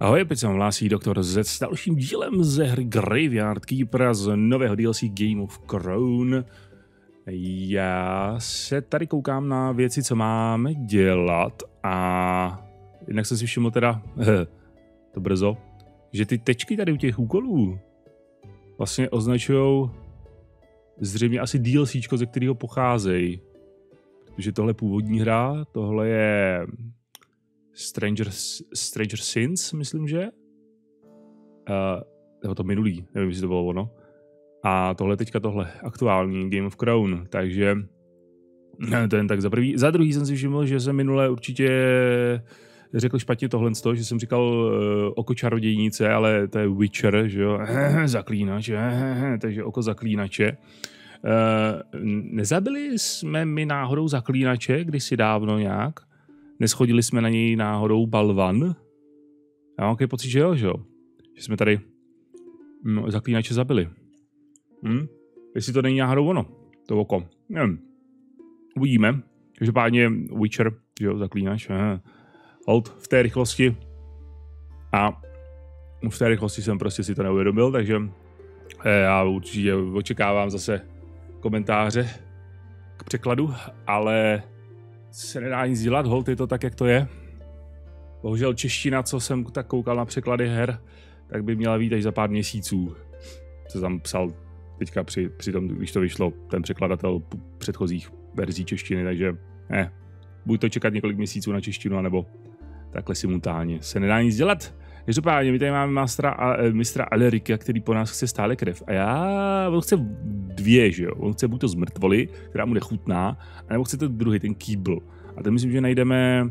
Ahoj, opět se vám hlásí doktor Z s dalším dílem ze hry Graveyard Keepera z nového DLC Game of Crone. Já se tady koukám na věci, co máme dělat, a jinak jsem si všiml teda, to brzo, že ty tečky tady u těch úkolů vlastně označují zřejmě asi DLCčko, ze kterého pocházejí. Protože tohle je původní hra, tohle je Stranger Sins, myslím, že? Nebo to minulý, nevím, jestli to bylo ono. A tohle teďka aktuální Game of Crone, takže to jen tak za prvý. Za druhý jsem si všiml, že jsem minule určitě řekl špatně tohle z toho, že jsem říkal oko čarodějnice, ale to je Witcher, že jo? Zaklínač, takže oko zaklínače. Nezabili jsme mi náhodou zaklínače kdysi dávno nějak? Neschodili jsme na něj náhodou balvan? Já mám takový pocit, že jo, že jo? Že jsme tady zaklínače zabili. Jestli to není náhodou ono, to oko. Nevím. Uvidíme. Každopádně Witcher, že jo, zaklínač. Hold, v té rychlosti. A v té rychlosti jsem prostě si to neuvědomil, takže já určitě očekávám zase komentáře k překladu, ale se nedá nic dělat, holt je to tak, jak to je. Bohužel čeština, co jsem tak koukal na překlady her, tak by měla být až za pár měsíců. Co tam psal teďka při tom, když to vyšlo, ten překladatel předchozích verzí češtiny, takže ne. Buď to čekat několik měsíců na češtinu, anebo takhle simultánně. Se nedá nic dělat. Každopádně, my tady máme mistra Alarika, který po nás chce stále krev. A on chce dvě, že jo? On chce buď to z mrtvoly, která mu nechutná, anebo chce to druhý, ten kýbl. A ten myslím, že najdeme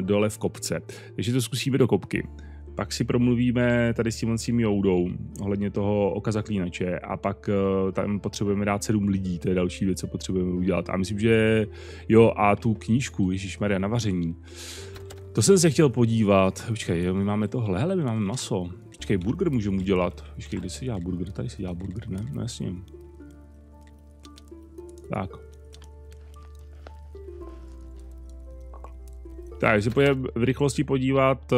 dole v kopce. Takže to zkusíme do kopky. Pak si promluvíme tady s tím Joudou, ohledně toho oka zaklínače, a pak tam potřebujeme dát 7 lidí, to je další věc, co potřebujeme udělat. A myslím, že jo, a tu knížku, ježišmarja, na vaření. To jsem se chtěl podívat. Počkej, jo, my máme tohle, hele, my máme maso. Počkej, burger můžeme udělat. Počkej, kde se dělá burger? Tady se dělá burger, ne? No jasně. Tak. Tak, se pojďme v rychlosti podívat,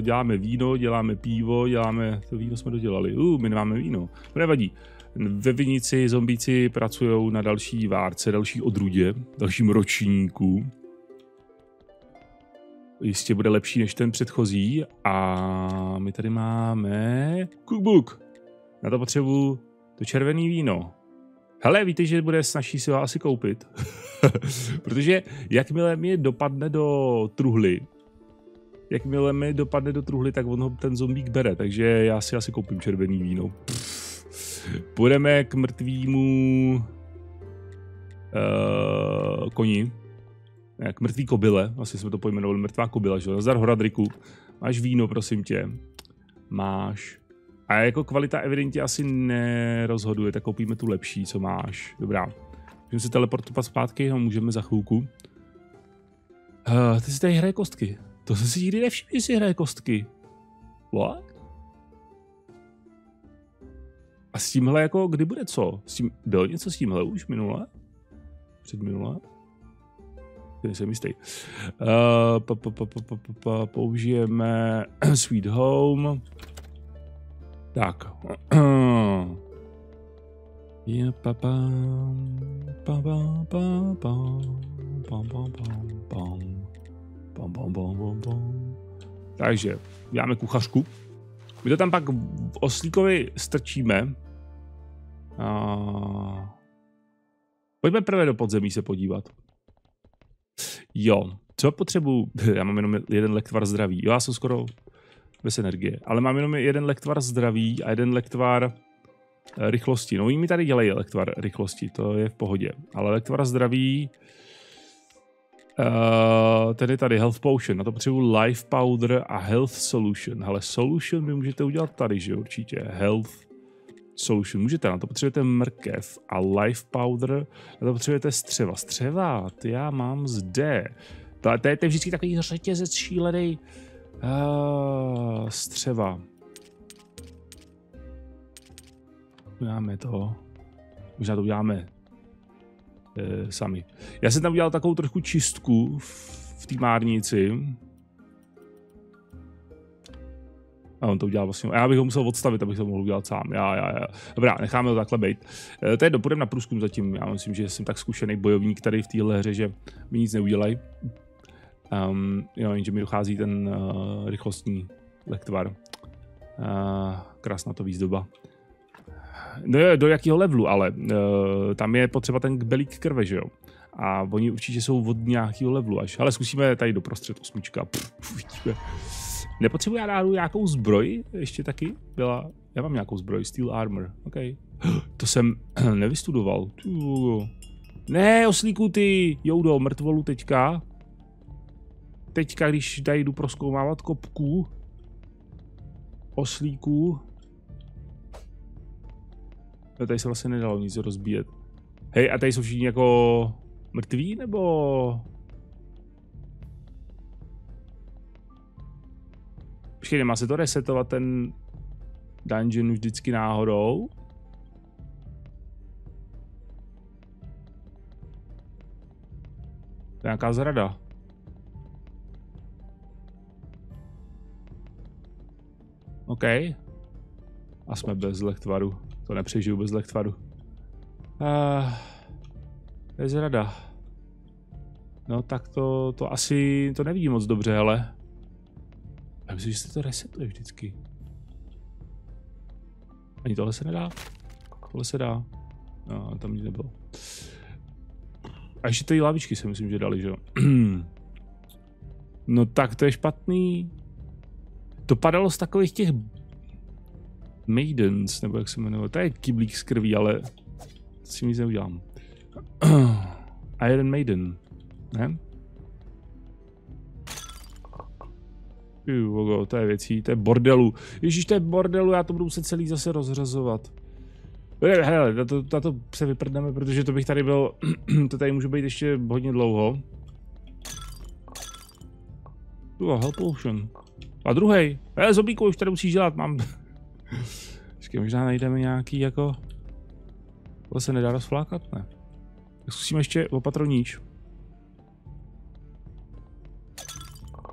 děláme víno, děláme pivo, děláme, to víno jsme dodělali, my nemáme víno, nevadí. Ve vinici zombíci pracují na další várce, další odrůdě, dalším ročníku. Jistě bude lepší než ten předchozí. A my tady máme cookbook. Na to potřebuji to červené víno. Hele, víte, že bude snažší si ho asi koupit. Protože jakmile mi dopadne do truhly, tak on ho ten zombík bere. Takže já si asi koupím červený víno. Půjdeme k mrtvýmu koni. K mrtvý kobyle, vlastně jsme to pojmenovali mrtvá kobyla, že? Nazdar Horadriku, máš víno, prosím tě. Máš. A jako kvalita evidentně asi nerozhoduje, tak koupíme tu lepší, co máš. Dobrá. Můžeme se teleportovat zpátky, ho můžeme za chvilku. Ty si tady hraje kostky. To jsem si nikdy nevšiml, že si hraje kostky. What? A s tímhle jako, kdy bude co? S tím, bylo něco s tímhle už minule? Předminule? Jsem jistý. Použijeme Sweet Home. Tak. Takže děláme kuchařku. My to tam pak v Oslíkovi strčíme. Pojďme prvé do podzemí se podívat. Jo, co potřebuji? Já mám jenom jeden lektvar zdraví. Jo, já jsem skoro bez energie, ale mám jenom jeden lektvar zdraví a jeden lektvar rychlosti. No, oni mi tady dělají lektvar rychlosti, to je v pohodě. Ale lektvar zdraví, tedy tady health potion, na to potřebuji life powder a health solution. Ale solution vy můžete udělat tady, že určitě, health solution můžete, na to potřebujete mrkev a life powder, na to potřebujete střeva. Střeva, ty já mám zde. To je vždycky takový řetězec šílený. Střeva. Uděláme to. Možná to uděláme sami. Já jsem tam udělal takovou trošku čistku v té márnici. A on to udělal vlastně. A já bych ho musel odstavit, abych to mohl udělat sám. Já. Dobrá, necháme to takhle být. Teď dopůjdeme na průzkum zatím. Já myslím, že jsem tak zkušený bojovník tady v téhle hře, že mi nic neudělají. Jo, jenže mi dochází ten rychlostní lektvar. Krásná to výzdoba. No jo, do jakého levelu, ale tam je potřeba ten belík krve, že jo? A oni určitě jsou od nějakého levelu až. Ale zkusíme tady doprostřed 8. Uvidíme. Nepotřebuji já dát nějakou zbroj, ještě taky byla, já mám nějakou zbroj, Steel Armor, ok. To jsem nevystudoval. Ne, oslíku ty, joudo, mrtvolu teďka. Teďka, když tady jdu proskoumávat kopku, oslíku. No, tady se vlastně nedalo nic rozbíjet. Hej, a tady jsou všichni jako mrtví, nebo? Počkej, nemá se to resetovat ten dungeon vždycky náhodou? To je nějaká zrada. OK. A jsme bez lechtvaru. To nepřežiju bez lechtvaru. To je zrada. No tak to asi to nevidím moc dobře, hele. Já myslím, že se to resetuje vždycky. Ani tohle se nedá. Tohle se dá. No, tam nic nebylo. A ještě ty lavičky se myslím, že dali, že jo. No tak to je špatný. To padalo z takových těch Maidens, nebo jak se jmenuje. To je kyblík z krví, ale s tím nic neudělám. Iron Maiden, ne? Jugo, to je věcí, to je bordelu. Ježíš, to je bordelu, já to budu muset celý zase rozřazovat. Hele, na to se vyprdneme, protože to bych tady byl, to tady může být ještě hodně dlouho. Help potion. A druhej, hele, zobíku, už tady musíš dělat, mám. Ještě možná najdeme nějaký jako. To se nedá rozflákat, ne? Tak zkusíme ještě opatroníč.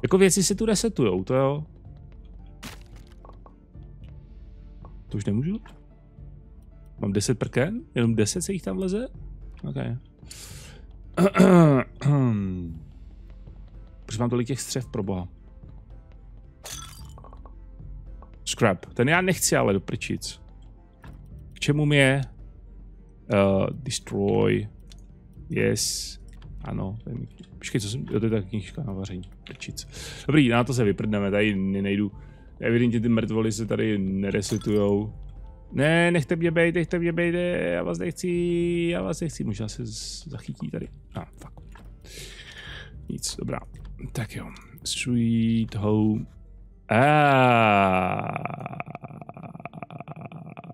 Jako věci si tu resetujou, to jo. To už nemůžu? Mám 10 prken? Jenom 10 se jich tam leze? OK. Proč mám tolik těch střev, proboha? Scrap. Ten já nechci ale doprčic. K čemu mi je? Destroy. Yes. Ano, to je mi. Počkej, co jsem, to je ta knížka na vaření, prčic. Dobrý, na to se vyprdneme, tady nejdu. Evidentně ty mrtvoly se tady neresetujou. Ne, nechte mě bejt, já vás nechci, možná se zachytí tady. Fuck. Nic, dobrá. Tak jo, Sweet Home.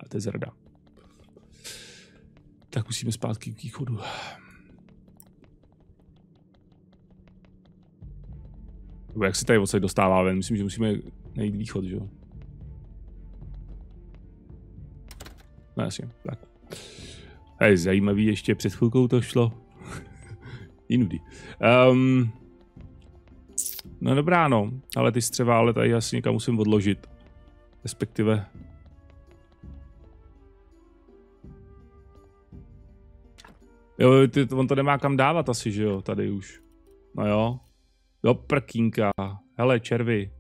To je zrada. Tak musíme zpátky k východu. Jak se tady odsaď dostává ven? Myslím, že musíme najít východ, že jo? No jasně, tak. Hej, zajímavý, ještě před chvilkou to šlo. Jinudy. No dobrá, no. Ale ty střeva, ale tady asi někam musím odložit. Respektive. Jo, on to nemá kam dávat asi, že jo? Tady už. No jo. Do prkínka. Hele, červy.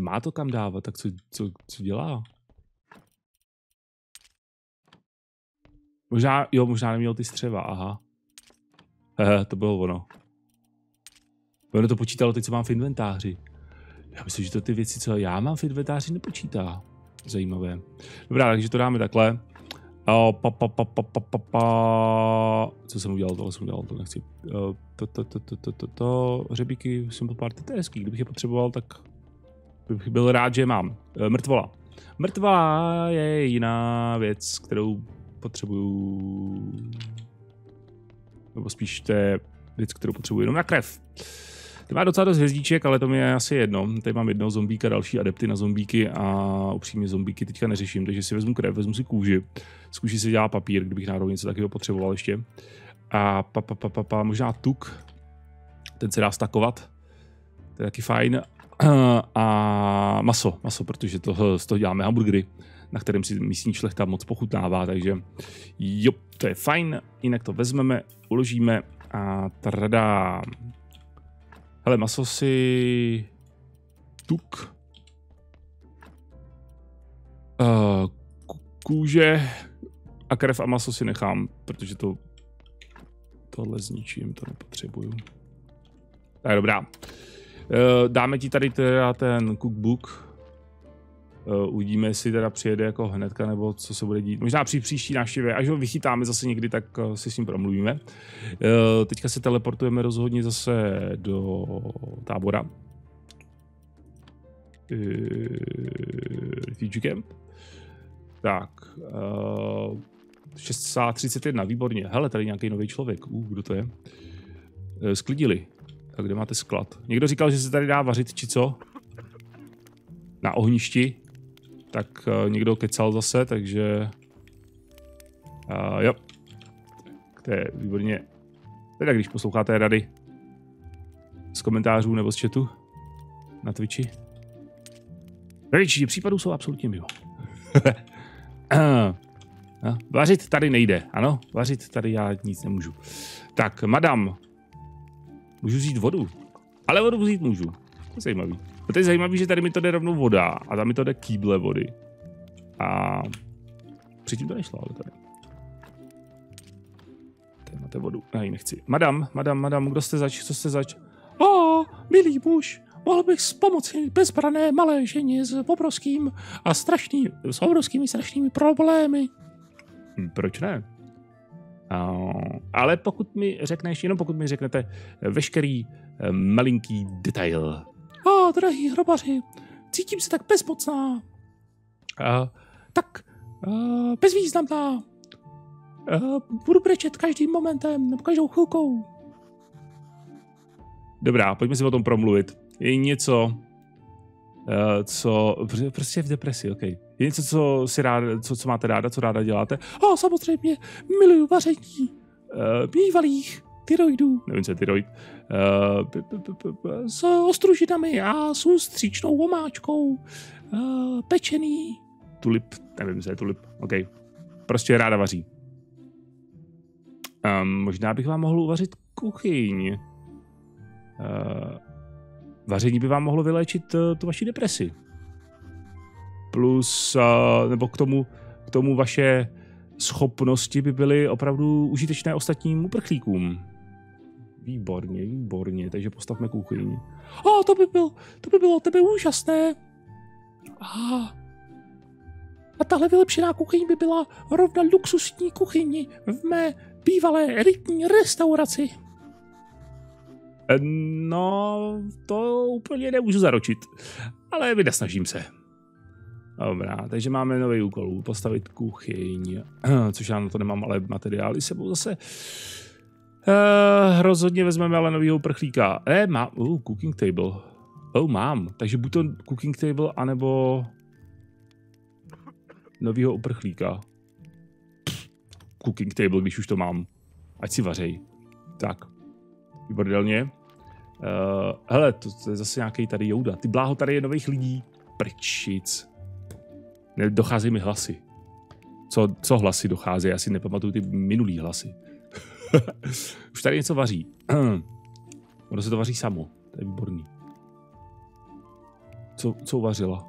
Má to kam dávat, tak co dělá? Možná, jo, možná neměl ty střeva, aha. To bylo ono. Ono to počítalo teď, co mám v inventáři. Já myslím, že to ty věci, co já mám v inventáři, nepočítá. Zajímavé. Dobrá, takže to dáme takhle. Co jsem udělal? Tohle jsem udělal, to nechci. Hřebíky jsem po pár TTSky, kdybych je potřeboval, tak bych byl rád, že je mám. Mrtvola. Mrtvola je jiná věc, kterou potřebuju. Nebo spíš to je věc, kterou potřebuji jenom na krev. Ty má docela dost hvězdíček, ale to mi je asi jedno. Tady mám jednoho zombíka, další adepty na zombíky a upřímně zombíky teďka neřeším, takže si vezmu krev, vezmu si kůži. Z kůži si dělá papír, kdybych náhodou něco takového potřeboval ještě. A možná tuk. ten se dá stakovat. To je taky fajn. A maso, protože z toho děláme hamburgery, na kterém si místní šlechta moc pochutnává, takže jo, to je fajn, jinak to vezmeme, uložíme a tradá. Hele, maso si... Tuk. Kůže a krev a maso si nechám, protože to... Tohle zničím, to nepotřebuju. Tak dobrá. Dáme ti tady teda ten cookbook. Uvidíme, jestli teda přijede jako hnedka, nebo co se bude dít. Možná při příští návštěvě, až ho vychytáme zase někdy, tak si s ním promluvíme. Teďka se teleportujeme rozhodně zase do tábora. Refugee camp. Tak. 631, výborně. Hele, tady nějaký nový člověk. Kdo to je? Sklidili. Tak kde máte sklad? Někdo říkal, že se tady dá vařit, či co? Na ohništi. Tak někdo kecal zase, takže... jo. To je výborně. Teda když posloucháte rady z komentářů nebo z chatu na Twitchi. Většině případů jsou absolutně mimo. No, vařit tady nejde, ano? Vařit tady já nic nemůžu. Tak, madam. Můžu vzít vodu. Ale vodu vzít můžu. To je zajímavý. To je zajímavý, že tady mi to jde rovnou voda a tam mi to jde kýble vody. A předtím to nešlo, ale tady. Tady máte vodu. Já ji nechci. Madam, kdo jste zač? Co jste zač? Milý muž, mohl bych pomoci bezbrané malé ženě s obrovským a strašným, s obrovskými strašnými problémy. Proč ne? Ale pokud mi řekneš, jenom pokud mi řeknete veškerý malinký detail. Drahý hrobaři, cítím se tak bezmocná. Tak bezvýznamná. Budu brečet každým momentem, nebo každou chvilkou. Dobrá, pojďme si o tom promluvit. Je něco, co... Prostě v depresi, okej. Okay. Je něco, co, si ráda, co máte ráda, co ráda děláte? Samozřejmě, miluju vaření bývalých tyroidů. Nevím, co je tyroid. S ostružinami a s ústříčnou omáčkou. Pečený. Tulip. Nevím, co je tulip. OK. Prostě ráda vaří. Možná bych vám mohl uvařit kuchyň. Vaření by vám mohlo vyléčit tu vaši depresi. Plus, nebo k tomu vaše schopnosti by byly opravdu užitečné ostatním uprchlíkům. Výborně, výborně, takže postavme kuchyni. To by bylo tebe úžasné. A tahle vylepšená kuchyň by byla rovna luxusní kuchyni v mé bývalé elitní restauraci. No, to úplně nemůžu zaručit, ale vynasnažím se. Dobrá, takže máme nový úkol, postavit kuchyň, což já na to nemám, ale materiály sebou zase. Rozhodně vezmeme ale novýho uprchlíka. Mám, cooking table. Mám, takže buď to cooking table, anebo novýho uprchlíka. Cooking table, když už to mám. Ať si vařej. Tak, výborně. Hele, to je zase nějaký tady jouda. Ty bláho, tady je nových lidí. Prčic. Dochází mi hlasy. Co hlasy dochází? Já si nepamatuju ty minulý hlasy. Už tady něco vaří. Ono se to vaří samo. To je výborný. Co uvařila?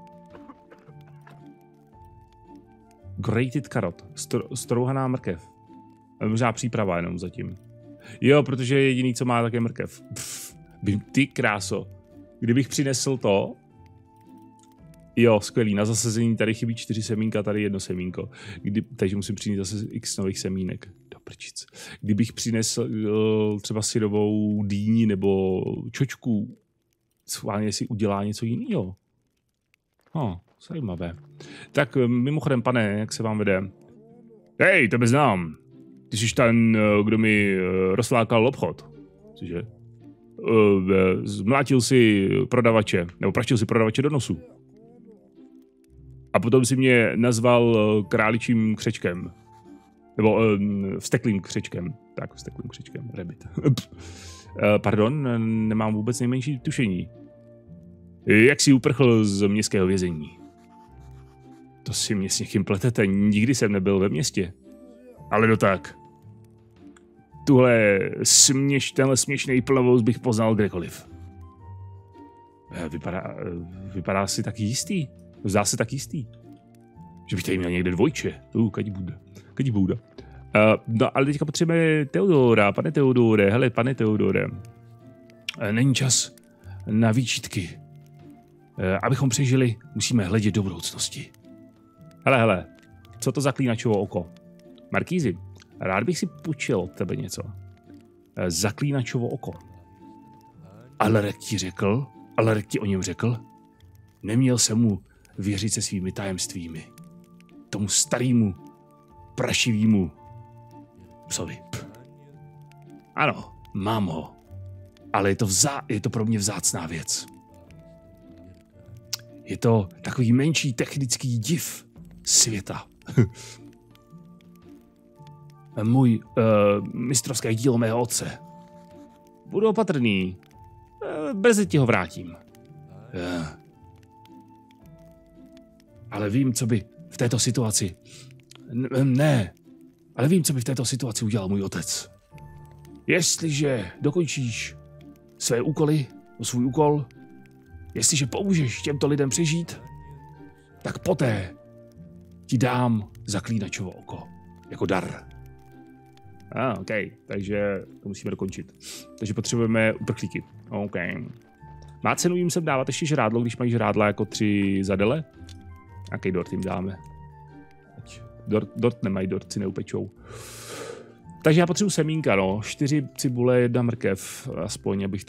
Grated karot. Strouhaná mrkev. Možná příprava jenom zatím. Jo, protože jediný, co má, tak je mrkev. Pff, ty kráso. Kdybych přinesl to... Jo, skvělý, na zasazení tady chybí 4 semínka, tady 1 semínko. Takže musím přinést zase x nových semínek. Do prčic. Kdybych přinesl třeba syrovou dýni nebo čočku, schválně si udělá něco jiného. Zajímavé. Tak mimochodem, pane, jak se vám vede? Hej, tebe znám. Ty jsi ten, kdo mi rozlákal obchod. Cože? Zmlátil si prodavače, nebo praštil si prodavače do nosu. A potom si mě nazval králičím křečkem. Nebo vsteklým křečkem. Tak, vsteklým křečkem, rabbit. Pardon, nemám vůbec nejmenší tušení. Jak jsi uprchl z městského vězení? To si mě s někým pletete, nikdy jsem nebyl ve městě. Ale no tak. Tenhle směšný plnovous bych poznal kdekoliv. Vypadá si tak jistý. Zdá se tak jistý. Že bych tady měl někde dvojče. Kadibouda. No ale teďka potřebujeme Teodora. Pane Teodore. Není čas na výčitky. Abychom přežili, musíme hledět do budoucnosti. Hele, co to zaklínačovo oko? Markýzi, rád bych si půjčil od tebe něco. Zaklínačovo oko. Alarik ti o něm řekl? Neměl jsem mu věřit se svými tajemstvími. Tomu starýmu, prašivému psovi. Ano, mám ho. Ale je to pro mě vzácná věc. Je to takový menší technický div světa. Můj mistrovské dílo mého otce. Budu opatrný. Brzy ti ho vrátím. Ale vím, co by v této situaci... Ale vím, co by v této situaci udělal můj otec. Jestliže dokončíš svůj úkol, jestliže pomůžeš těmto lidem přežít, tak poté ti dám zaklínačovo oko. Jako dar. OK, takže to musíme dokončit. Takže potřebujeme uprchlíky. OK. Má cenu jim sem dávat ještě žrádlo, když mají žrádla jako 3 zadele? Jaký dort jim dáme? Dort nemají, dort si neupečou. Takže já potřebuji semínka, no. 4 cibule, 1 mrkev. Aspoň, abych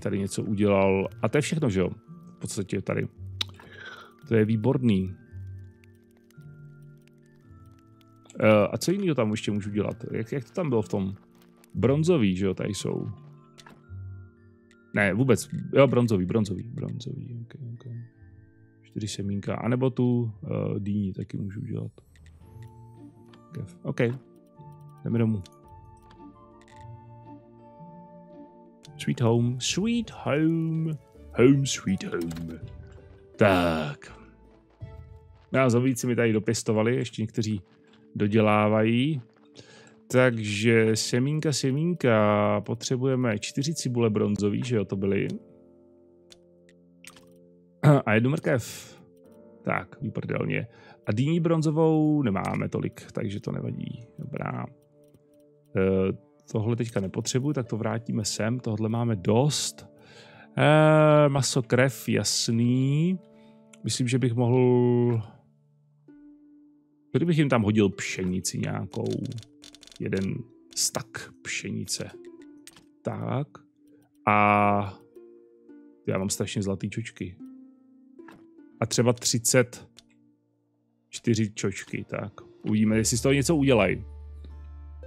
tady něco udělal. A to je všechno, že jo? V podstatě tady. To je výborný. A co jiného tam ještě můžu dělat? Jak to tam bylo v tom? Bronzový, že jo, tady jsou. Ne, vůbec. Jo, bronzový. OK. 4 semínka. A nebo tu dýni taky můžu dělat. OK. Jdeme domů. Sweet home. Tak. Zovíci mi tady dopěstovali, ještě někteří dodělávají. Takže semínka. Potřebujeme 4 cibule bronzový, že jo, to byly. A 1 mrkev. Tak, výprdelně. A dýní bronzovou nemáme tolik, takže to nevadí. Dobrá. Tohle teďka nepotřebuji, tak to vrátíme sem. Tohle máme dost. Maso, krev, jasný. Myslím, že bych mohl... Kdybych jim tam hodil pšenici nějakou. 1 stak pšenice. Tak. A... Já mám strašně zlatý čočky. A třeba 34 čočky, tak. Uvidíme, jestli z toho něco udělají.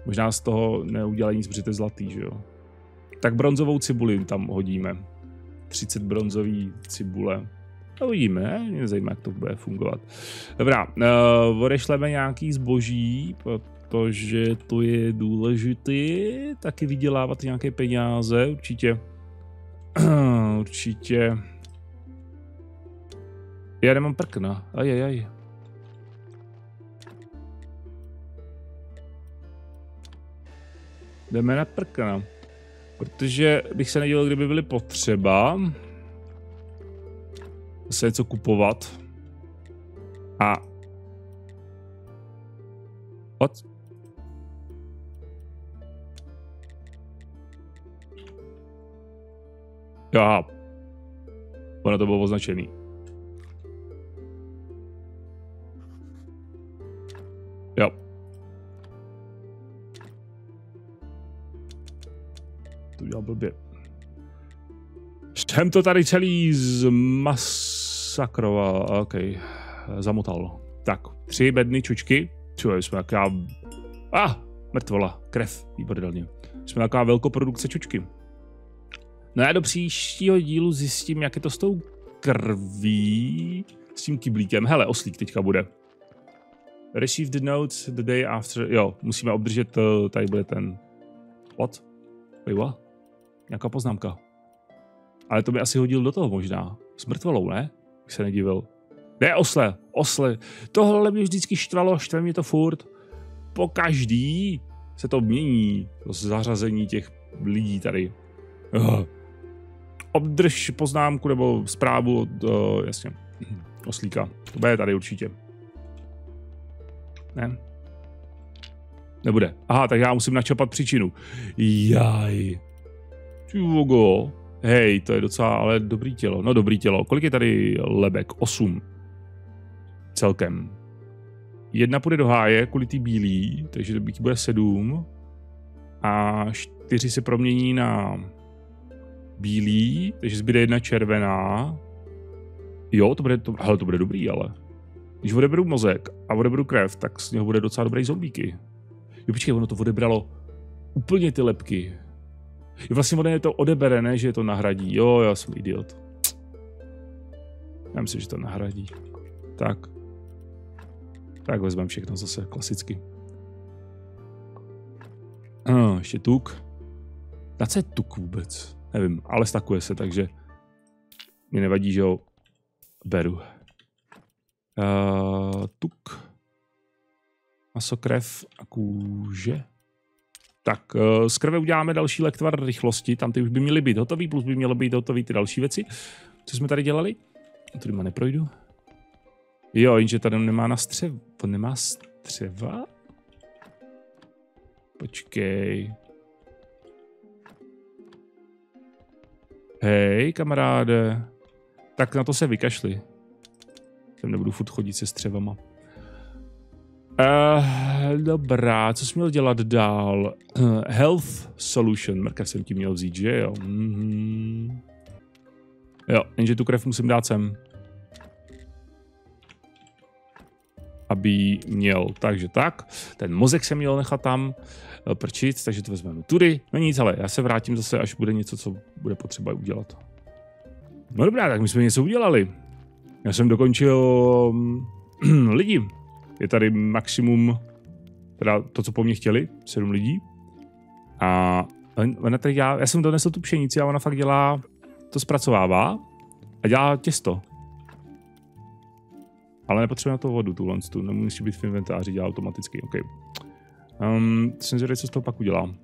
Možná z toho neudělají nic, protože to je zlatý, že jo. Tak bronzovou cibuli tam hodíme. 30 bronzový cibule. A uvidíme, mě zajímá, jak to bude fungovat. Dobrá, odešleme nějaký zboží, protože to je důležité. Taky vydělávat nějaké peníze, určitě. Určitě. Já nemám prkna, ajajaj. Jdeme na prkna. Protože bych se nedělal, kdyby byly potřeba se něco kupovat. A... What? Aha. Ono to bylo označený. Jo. To udělal blbě. Jsem to tady celý zmasakroval. OK. Zamotal. Tak, 3 bedny čučky. Čuj, jsme taková... Mrtvola. Krev. Výborně. Jsme taková velkoprodukce čučky. No já do příštího dílu zjistím, jak je to s tou krví. S tím kyblíkem. Hele, oslík teďka bude. Receive the notes the day after. Jo, musíme obdržet, tady bude ten What? Wait, what? Nějaká poznámka. Ale to by asi hodil do toho možná. S mrtvolou, ne? Bych se nedivil. Ne, osle, osle. Tohle mě vždycky štvalo, štve mě to furt. Po každý se to mění. To zařazení těch lidí tady. Obdrž poznámku nebo zprávu od, jasně, oslíka. To bude tady určitě. Ne? Nebude. Aha, tak já musím načapat příčinu. Jaj. Čuvogo. Hej, to je docela, ale dobrý tělo. No dobrý tělo. Kolik je tady lebek? 8. Celkem. Jedna půjde do háje kvůli ty bílý, takže to bude 7. A 4 se promění na bílý, takže zbyde 1 červená. Jo, to bude, hele, to bude dobrý, ale. Když odeberu mozek a odeberu krev, tak z něho bude docela dobrý zombíky. Jo, počkej, ono to odebralo úplně ty lebky. Jo, vlastně ono je to odebere, ne, že to nahradí. Jo, já jsem idiot. Já myslím, že to nahradí. Tak. Tak vezmeme všechno zase, klasicky. No, ještě tuk. Na co je tuk vůbec? Nevím, ale stakuje se, takže mě nevadí, že ho beru. Tuk. Maso, krev a kůže. Tak, z krve uděláme další lektvar rychlosti, tam ty už by měly být hotový, plus by měly být hotový ty další věci. Co jsme tady dělali? Tady má neprojdu. Jo, jenže tady nemá na střev... To nemá střeva? Počkej. Hej, kamaráde. Tak na to se vykašli. Tam nebudu furt chodit se střevama. Dobrá, co jsi měl dělat dál? Health solution, mrkev jsem ti měl vzít, že jo? Mm-hmm. Jo, jenže tu krev musím dát sem. Aby ji měl, takže tak. Ten mozek jsem měl nechat tam prčit, takže to vezmeme tudy. No nic, ale já se vrátím zase, až bude něco, co bude potřeba udělat. No dobrá, tak my jsme něco udělali. Já jsem dokončil lidi. Je tady maximum, teda to, co po mně chtěli, 7 lidí. A ona tady dělá, já jsem donesl tu pšenici a ona fakt dělá, to zpracovává a dělá těsto. Ale nepotřebuje na to vodu, tuhle tu, nemusí být v inventáři, dělá automaticky, ok. Jsem zvědavý, co z toho pak udělám.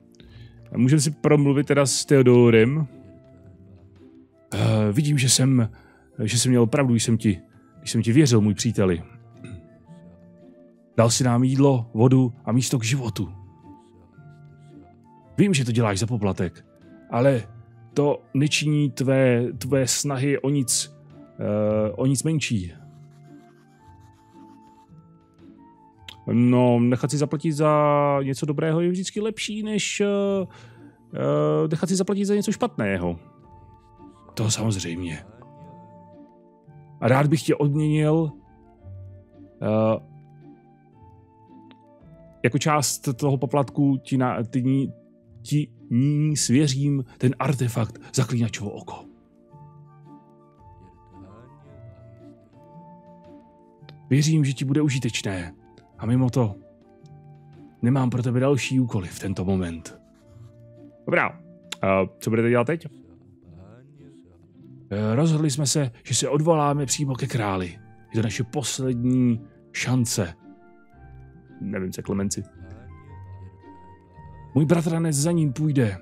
Můžeme si promluvit teda s Teodorem. Vidím, že jsem měl pravdu, když jsem ti věřil, můj příteli. Dal si nám jídlo, vodu a místo k životu. Vím, že to děláš za poplatek, ale to nečiní tvé snahy o nic menší. No, nechat si zaplatit za něco dobrého je vždycky lepší, než nechat si zaplatit za něco špatného. To samozřejmě. A rád bych tě odměnil jako část toho poplatku ti svěřím ten artefakt zaklínačovo oko. Věřím, že ti bude užitečné. A mimo to, nemám pro tebe další úkoly v tento moment. Dobrá, co budete dělat teď? Rozhodli jsme se, že se odvoláme přímo ke králi. Je to naše poslední šance. Nevím se, Klemenci. Můj bratranec za ním půjde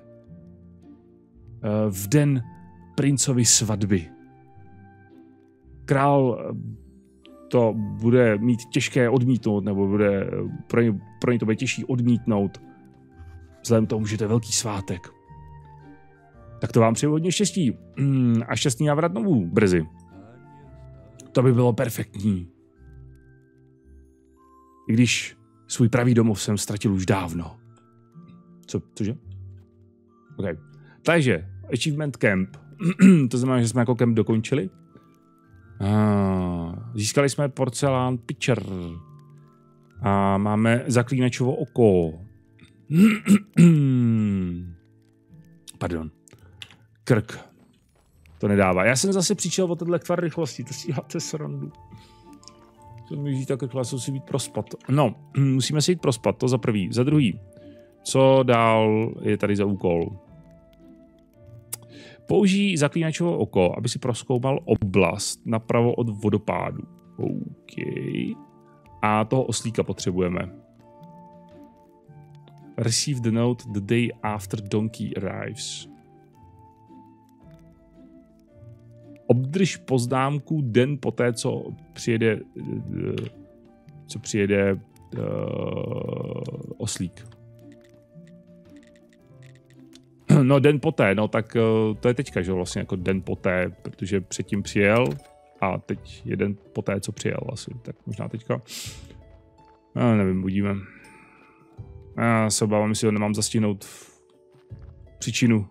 v den princovy svatby. Král to bude mít těžké odmítnout, nebo bude pro ně to bude těžší odmítnout, vzhledem k tomu, že to je velký svátek. Tak to vám přeju hodně štěstí a šťastný návrat novou brzy. To by bylo perfektní. I když svůj pravý domov jsem ztratil už dávno. Cože? OK. Takže, achievement camp. To znamená, že jsme jako camp dokončili. Získali jsme porcelán pitcher. A máme zaklínačovo oko. Pardon. Krk. To nedává. Já jsem zase přišel o tenhle tvar rychlosti. To stíháte srandu. To může jít tak rychle, musí být prospat. No, musíme se jít prospat, to za prvý. Za druhý. Co dál je tady za úkol? Použij zaklínačovo oko, aby si proskoumal oblast napravo od vodopádu. OK. A toho oslíka potřebujeme. Receive the note the day after donkey arrives. Obdrž poznámku den poté, co přijede oslík. No den poté, no tak to je teďka, že vlastně jako den poté, protože předtím přijel a teď je den poté, co přijel asi, tak možná teďka. No, nevím, uvidíme. Já se obávám, jestli ho nemám zastihnout příčinu.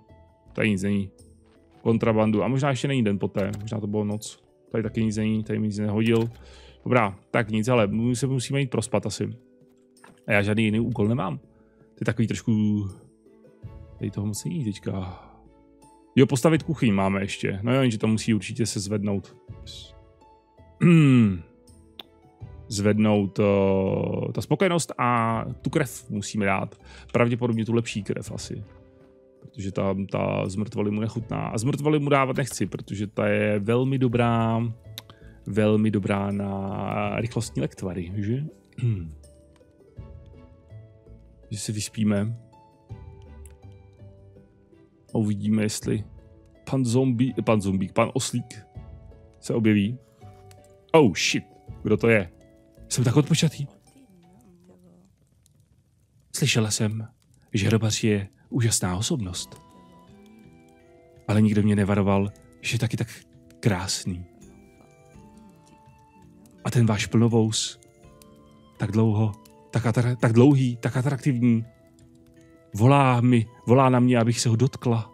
Tady nic není. Kontrabandu a možná ještě není den poté, možná to bylo noc. Tady taky nic není, tady nic nehodil. Dobrá, tak nic, ale my se musíme jít prospat asi. A já žádný jiný úkol nemám. To je takový trošku... Tady toho moc není teďka. Jo, postavit kuchyň máme ještě. No jo, jenže to musí určitě se zvednout. Zvednout ta spokojenost a tu krev musíme dát. Pravděpodobně tu lepší krev asi. Protože ta zmrtvoly mu nechutná. A zmrtvoly mu dávat nechci, protože ta je velmi dobrá na rychlostní lektvary, že? Že se vyspíme. A uvidíme, jestli pan oslík se objeví. Oh shit, kdo to je? Jsem tak odpočatý. Slyšela jsem, že hrobař je úžasná osobnost. Ale nikdo mě nevaroval, že je taky tak krásný. A ten váš plnovous, tak dlouhý, tak atraktivní, volá na mě, abych se ho dotkla,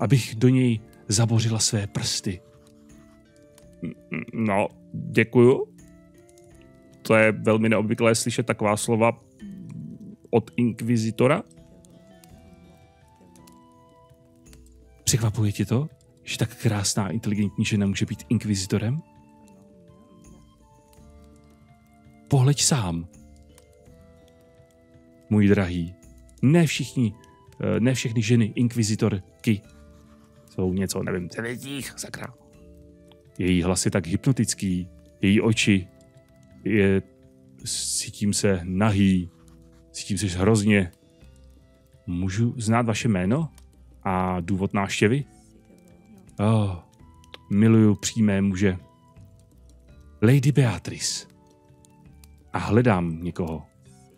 abych do něj zabořila své prsty. No, děkuju. To je velmi neobvyklé slyšet taková slova od inkvizitora. Překvapuje tě to, že tak krásná inteligentní žena může být inkvizitorem? Pohleď sám. Můj drahý, ne všechny ženy inkvizitorky jsou něco, nevím, sakra. Její hlas je tak hypnotický, její oči, cítím se nahý, cítím se hrozně. Můžu znát vaše jméno? A důvod návštěvy? Oh, miluju přímé muže. Lady Beatrice. A hledám někoho.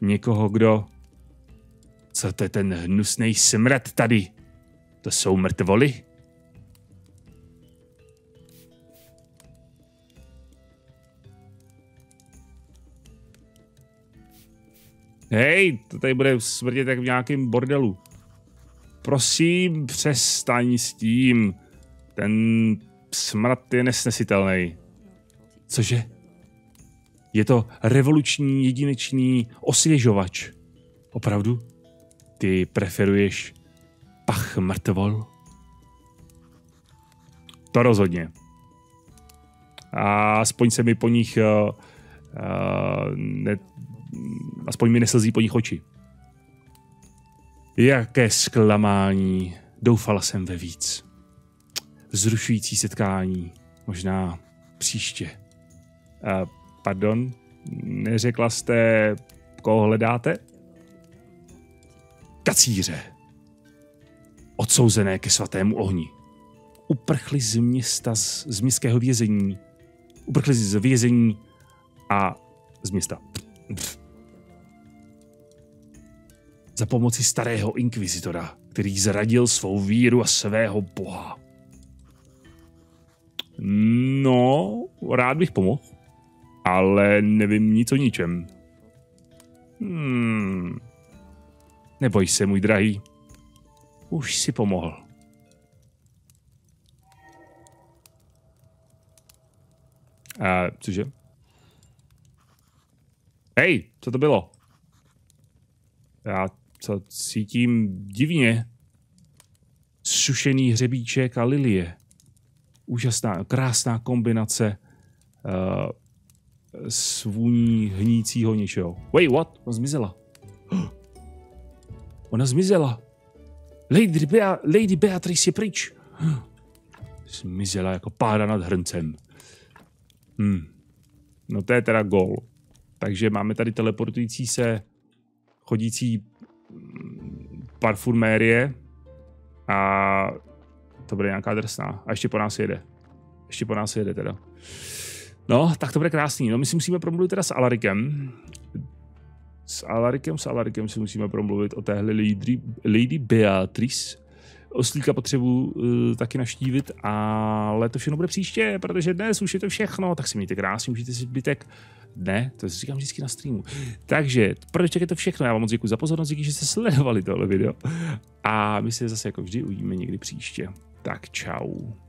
Někoho, kdo... Co to je ten hnusný smrad tady? To jsou mrtvoly? Hej, to tady bude smrdět jak v nějakém bordelu. Prosím, přestaň s tím. Ten smrad je nesnesitelný. Cože? Je to revoluční jedinečný osvěžovač. Opravdu? Ty preferuješ pach mrtvol? To rozhodně. Aspoň se mi po nich... aspoň mi neslzí po nich oči. Jaké zklamání. Doufala jsem ve víc. Vzrušující setkání. Možná příště. Pardon, neřekla jste, koho hledáte? Kacíře. Odsouzené ke svatému ohni. Uprchli z města, z městského vězení. Uprchli z vězení a z města. Za pomoci starého inkvizitora, který zradil svou víru a svého boha. No, rád bych pomohl, ale nevím nic o ničem. Neboj se, můj drahý. Už si pomohl. Cože? Hej, co to bylo? Já co cítím divně. Sušený hřebíček a lilie. Úžasná, krásná kombinace svůní hnícího něčeho. Wait, what? Zmizela. Ona zmizela. Lady Beatrice je pryč. Zmizela jako pára nad hrncem. No to je teda gól. Takže máme tady teleportující se chodící parfumérie a to bude nějaká drsná. A ještě po nás jede. Ještě po nás jede teda. No, tak to bude krásný. No, my si musíme promluvit teda s Alarikem. S Alarikem si musíme promluvit o téhle Lady Beatrice. Oslíka potřebuji taky navštívit, ale to všechno bude příště, protože dnes už je to všechno. Tak si mějte krásně, užijte si zbytek. Ne, to si říkám vždycky na streamu. Takže, proč je to všechno? Já vám moc děkuji za pozornost, díky, že jste sledovali tohle video. A my se zase jako vždy uvidíme někdy příště. Tak čau.